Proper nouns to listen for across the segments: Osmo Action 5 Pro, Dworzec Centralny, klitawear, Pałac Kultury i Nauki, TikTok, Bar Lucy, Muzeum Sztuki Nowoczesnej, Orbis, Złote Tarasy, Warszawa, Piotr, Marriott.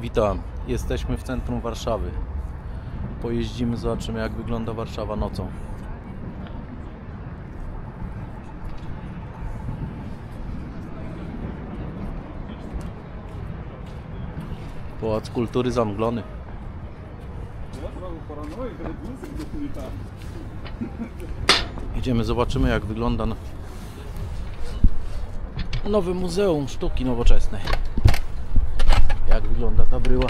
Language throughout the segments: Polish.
Witam, jesteśmy w centrum Warszawy. Pojeździmy, zobaczymy jak wygląda Warszawa nocą. Pałac Kultury zamglony. Idziemy, zobaczymy jak wygląda nowe Muzeum Sztuki Nowoczesnej. Jak wygląda ta bryła.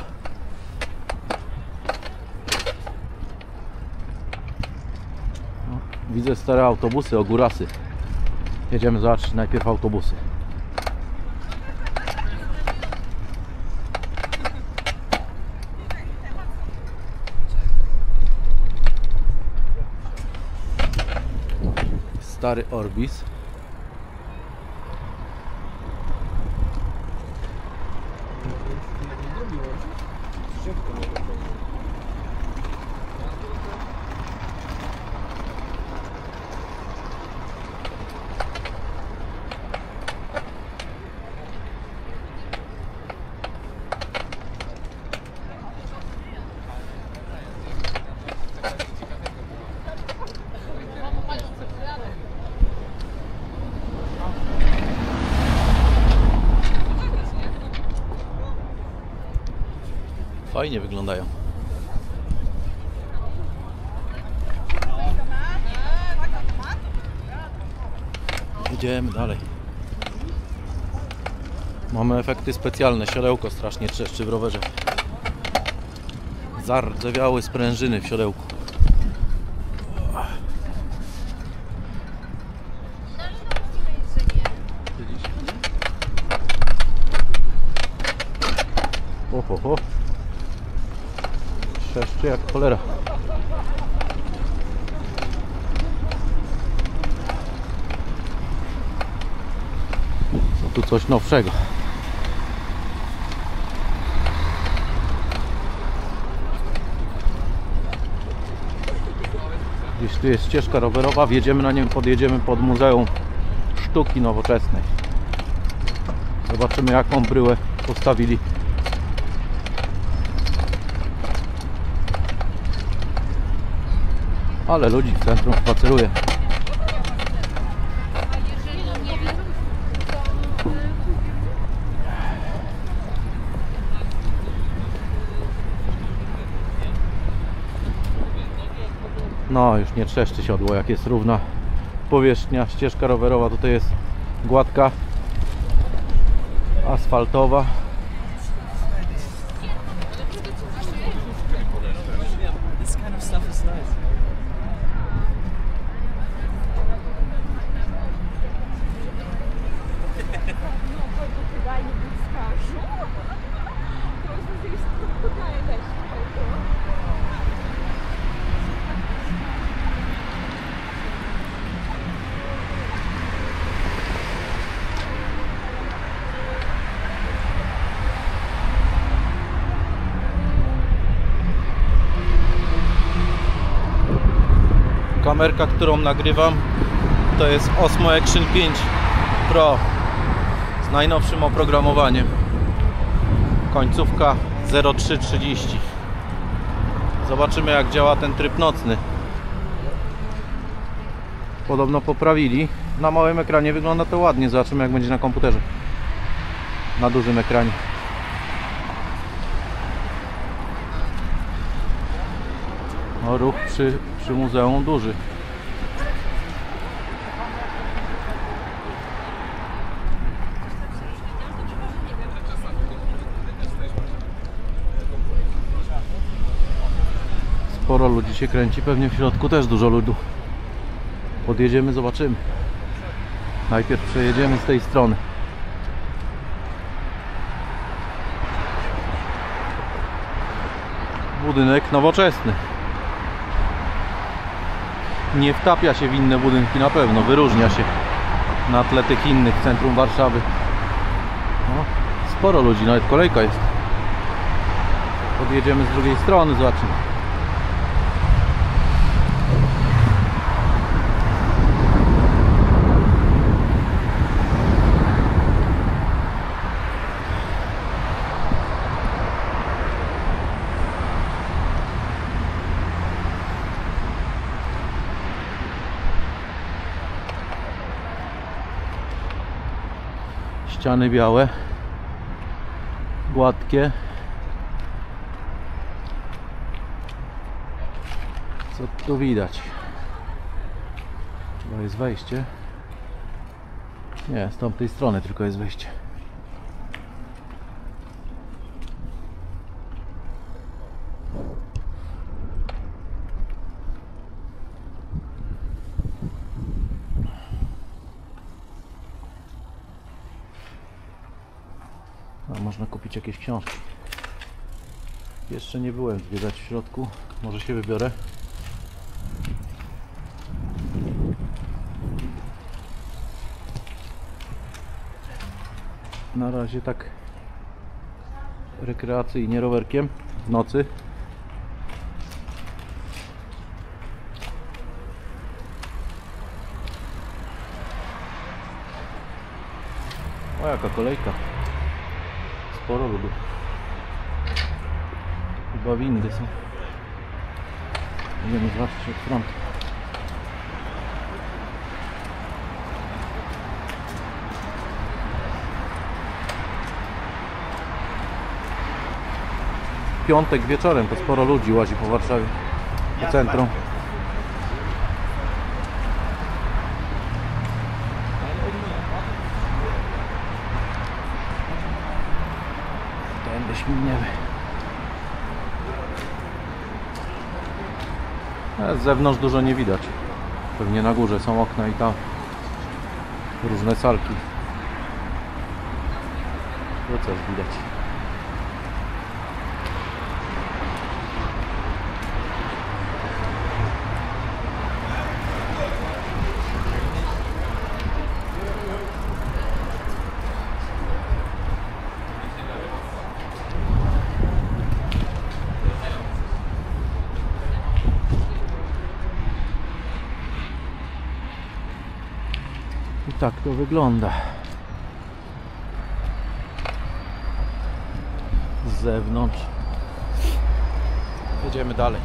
No, widzę stare autobusy, ogórasy. Jedziemy zobaczyć najpierw autobusy. Stary Orbis. Fajnie wyglądają. Idziemy dalej. Mamy efekty specjalne. Siodełko strasznie trzeszczy w rowerze. Zardzewiały sprężyny w siodełku. Ho, ho, ho. Jeszcze jak cholera. No tu coś nowszego. Gdzieś tu jest ścieżka rowerowa, wjedziemy na nią, podjedziemy pod Muzeum Sztuki Nowoczesnej. Zobaczymy jaką bryłę postawili. Ale ludzi w centrum spaceruje. No już nie trzeszczy siodło, jak jest równa powierzchnia. Ścieżka rowerowa tutaj jest gładka, asfaltowa. Kamerka, którą nagrywam, to jest Osmo Action 5 Pro z najnowszym oprogramowaniem. Końcówka 0330. Zobaczymy jak działa ten tryb nocny. Podobno poprawili. Na małym ekranie wygląda to ładnie. Zobaczymy jak będzie na komputerze. Na dużym ekranie. No, ruch przy muzeum duży. Sporo ludzi się kręci, pewnie w środku też dużo ludu. Podjedziemy, zobaczymy. Najpierw przejedziemy z tej strony. Budynek nowoczesny. Nie wtapia się w inne budynki na pewno, wyróżnia się na tle tych innych w centrum Warszawy. No, sporo ludzi, nawet kolejka jest. Podjedziemy z drugiej strony, zobaczymy. ściany białe, gładkie. Co tu widać? Bo jest wejście. Nie, z tamtej strony tylko jest wejście. A można kupić jakieś książki. Jeszcze nie byłem zwiedzać w środku. Może się wybiorę. Na razie tak rekreacyjnie rowerkiem w nocy. O, jaka kolejka. Sporo ludu. Chyba windy są. Będziemy zobaczyć od frontu. Piątek wieczorem to sporo ludzi łazi po Warszawie, po centrum. Tędy śmigniemy. Z zewnątrz dużo nie widać. Pewnie na górze są okna i tam różne salki. To coś widać. Tak to wygląda z zewnątrz. Jedziemy dalej.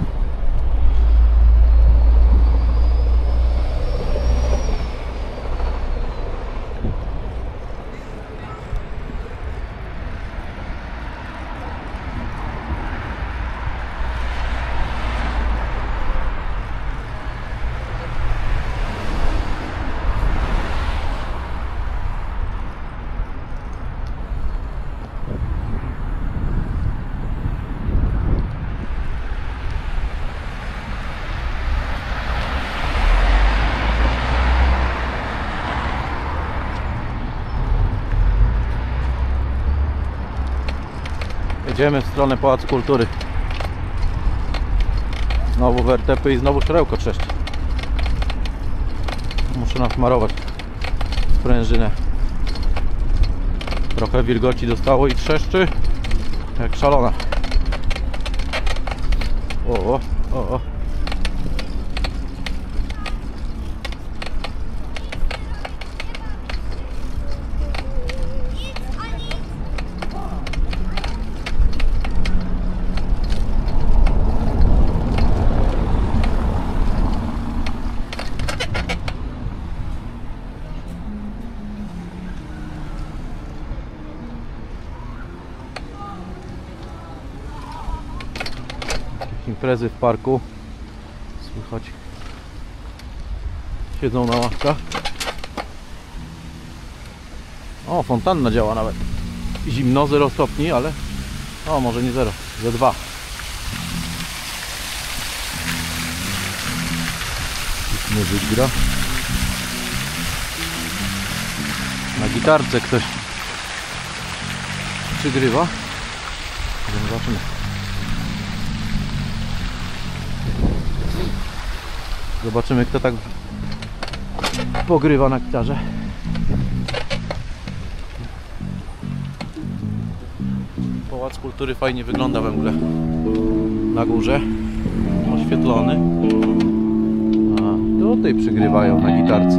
Idziemy w stronę Pałacu Kultury. Znowu wertepy i znowu szrełko trzeszczy. Muszę nasmarować sprężynę. Trochę wilgoci dostało i trzeszczy jak szalona. O, o, o. Imprezy w parku słychać, siedzą na ławkach. O, fontanna działa nawet. Zimno, 0 stopni, ale o, może nie 0, ze 2. Muzyk gra. Na gitarce ktoś przygrywa. Zobaczymy. Zobaczymy, kto tak pogrywa na gitarze. Pałac Kultury fajnie wygląda w ogóle. Na górze oświetlony. A tutaj przygrywają na gitarce.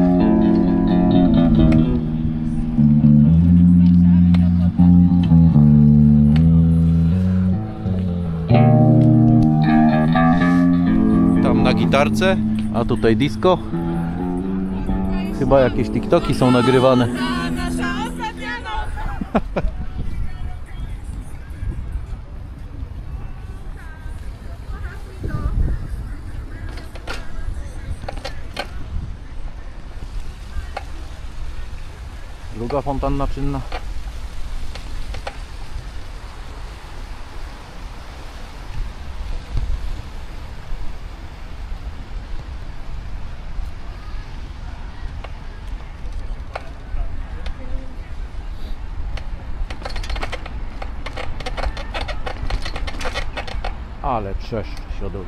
Tam na gitarce. A tutaj disco. Chyba jakieś TikToki są nagrywane. Nasza ostatnia noc Druga fontanna czynna. Ale trzeszcz środowy.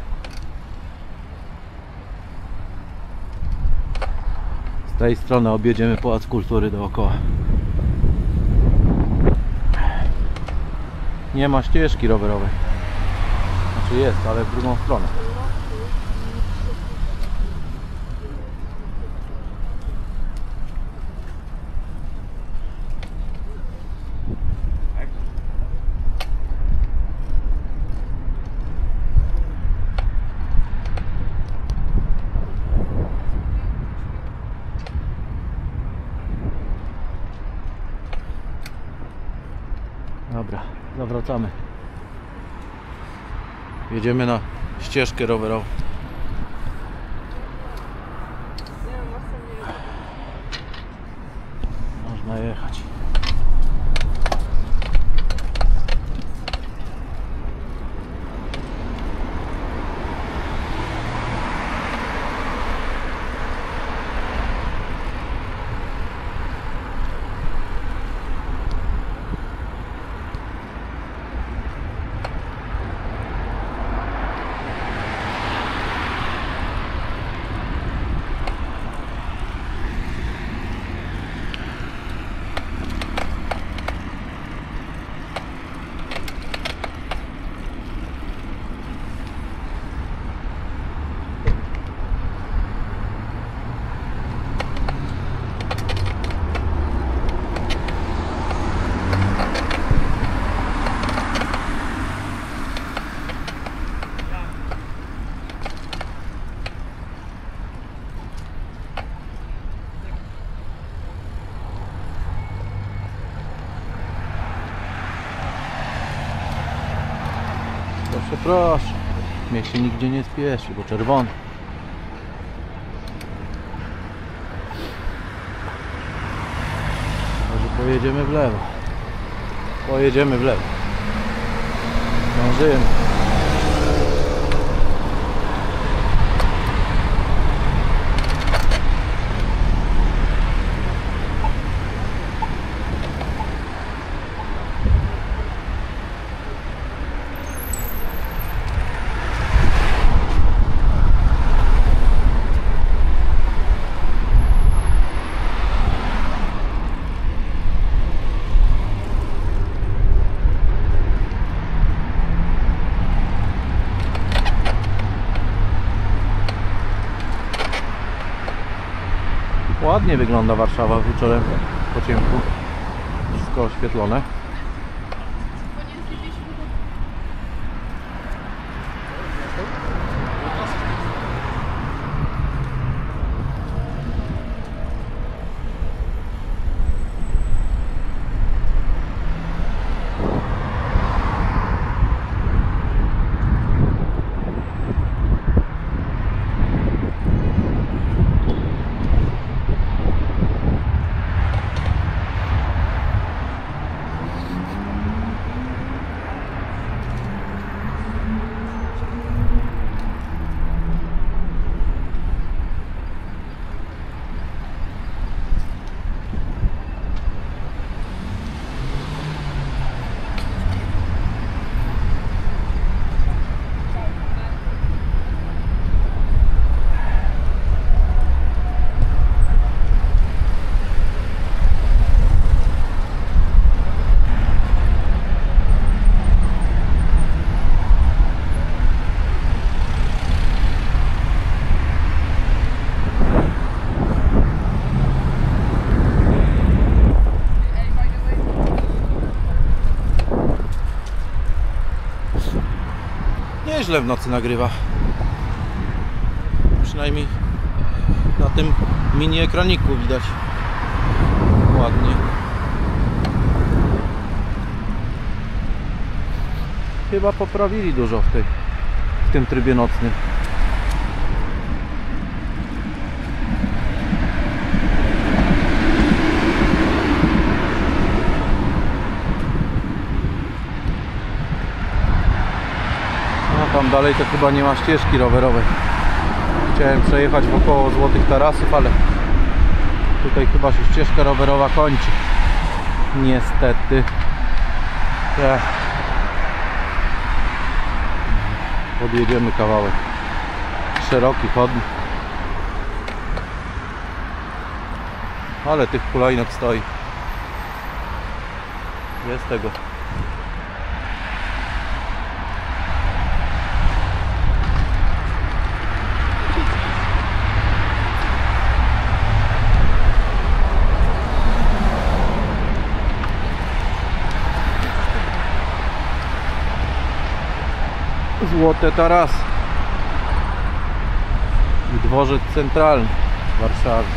Z tej strony objedziemy Pałac Kultury dookoła. Nie ma ścieżki rowerowej. Znaczy jest, ale w drugą stronę. Dobra, zawracamy. Jedziemy na ścieżkę rowerową. Można jechać. Proszę, niech się nigdzie nie spieszy, bo czerwony. Może pojedziemy w lewo. Pojedziemy w lewo. Dążymy. Ładnie wygląda Warszawa wieczorem po ciemku. Wszystko oświetlone. Nieźle w nocy nagrywa. Przynajmniej na tym mini ekraniku widać ładnie. chyba poprawili dużo w tym trybie nocnym. No tam dalej to chyba nie ma ścieżki rowerowej. Chciałem przejechać wokoło Złotych Tarasów, ale tutaj chyba się ścieżka rowerowa kończy. Niestety. Podjedziemy kawałek. Szeroki chodnik. Ale tych hulajnóg stoi. Jest tego. Złote Tarasy i Dworzec Centralny w Warszawie.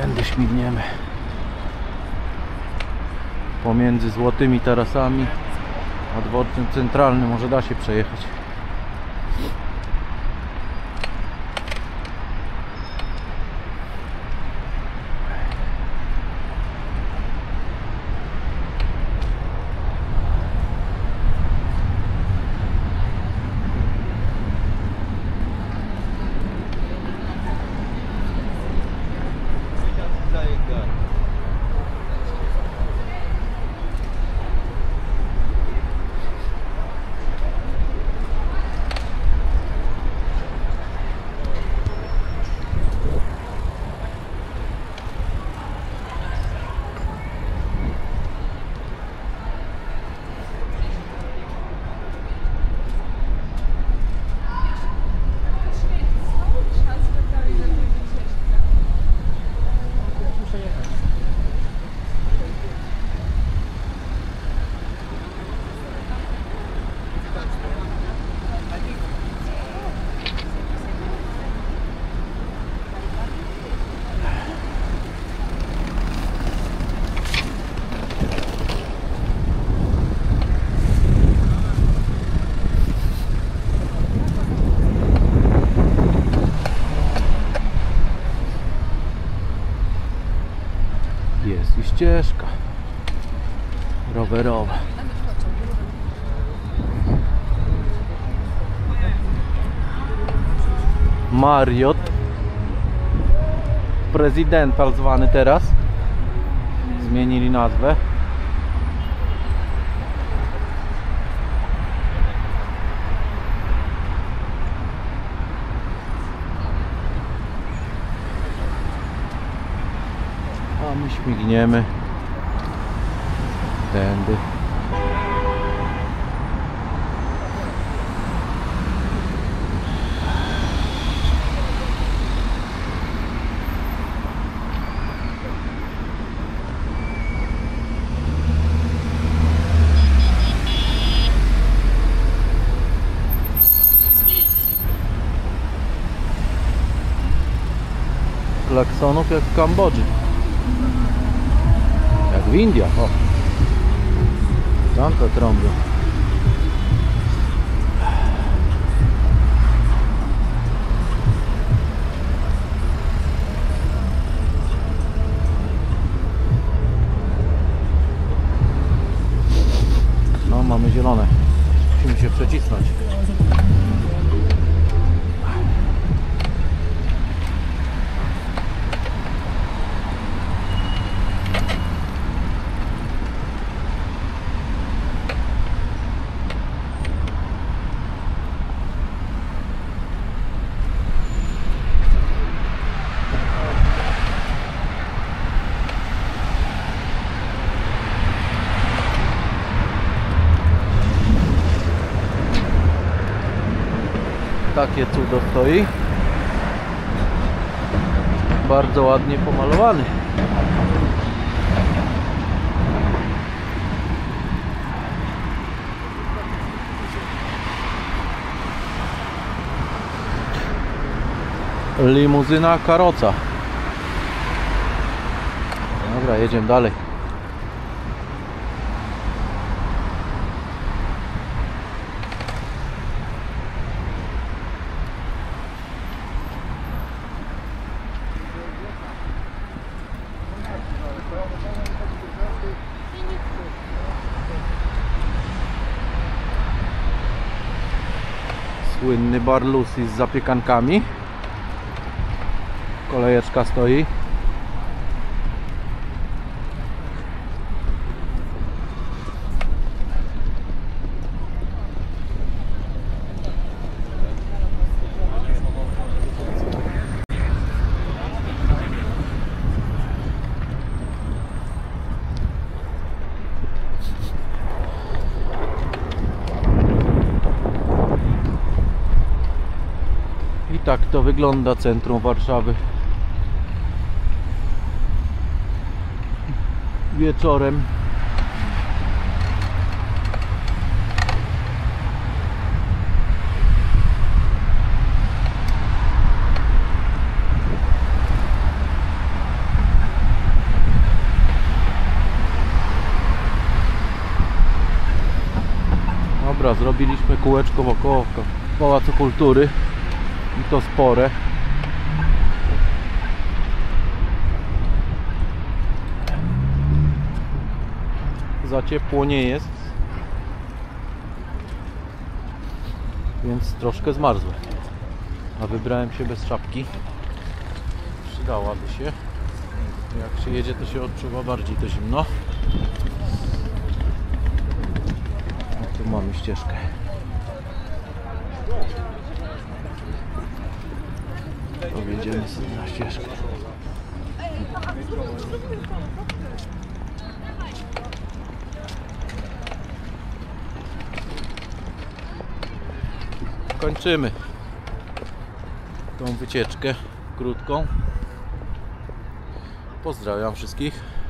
Tędy śmigniemy pomiędzy Złotymi Tarasami a Dworcem Centralnym, może da się przejechać. Jest i ścieżka rowerowa. Marriott Presidential zwany teraz. Zmienili nazwę. A my śmigniemy tędy. Klaksonów jak w Kambodży. W Indiach, o! Tam to trąbią. No, mamy zielone. Musimy się przecisnąć. takie cudo stoi. Bardzo ładnie pomalowany. Limuzyna karoca. Dobra, jedziemy dalej. Słynny Bar Lucy z zapiekankami. Kolejeczka stoi. I tak to wygląda centrum Warszawy. Wieczorem. Dobra, zrobiliśmy kółeczko wokoło Pałacu Kultury i to spore. Za ciepło nie jest, więc troszkę zmarzłem, a wybrałem się bez szapki. Przydałaby się. Jak się jedzie, to się odczuwa bardziej to zimno. A tu mamy ścieżkę. To wjedziemy sobie na ścieżkę. Kończymy tą wycieczkę krótką. Pozdrawiam wszystkich.